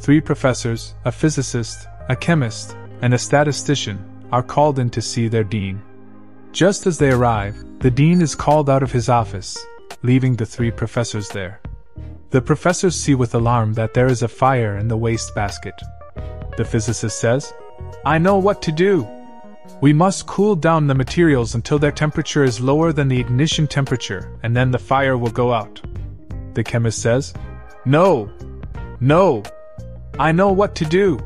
Three professors, a physicist, a chemist, and a statistician, are called in to see their dean. Just as they arrive, the dean is called out of his office, leaving the three professors there. The professors see with alarm that there is a fire in the wastebasket. The physicist says, "I know what to do. We must cool down the materials until their temperature is lower than the ignition temperature, and then the fire will go out." The chemist says, No, I know what to do.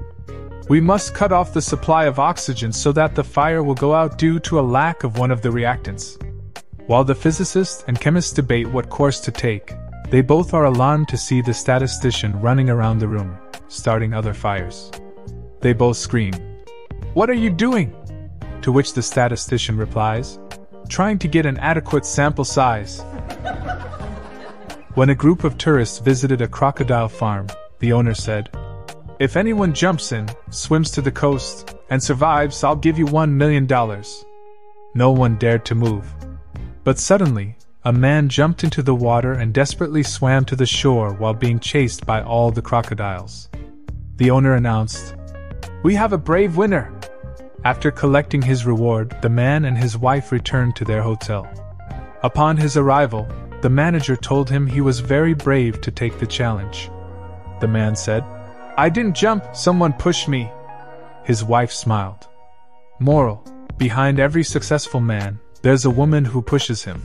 We must cut off the supply of oxygen so that the fire will go out due to a lack of one of the reactants." While the physicist and chemist debate what course to take, they both are alarmed to see the statistician running around the room, starting other fires. They both scream, "What are you doing?" To which the statistician replies, "Trying to get an adequate sample size." When a group of tourists visited a crocodile farm, the owner said, "If anyone jumps in, swims to the coast, and survives, I'll give you $1 million. No one dared to move. But suddenly, a man jumped into the water and desperately swam to the shore while being chased by all the crocodiles. The owner announced, "We have a brave winner." After collecting his reward, the man and his wife returned to their hotel. Upon his arrival, the manager told him he was very brave to take the challenge. The man said, "I didn't jump, someone pushed me." His wife smiled. Moral: behind every successful man, there's a woman who pushes him.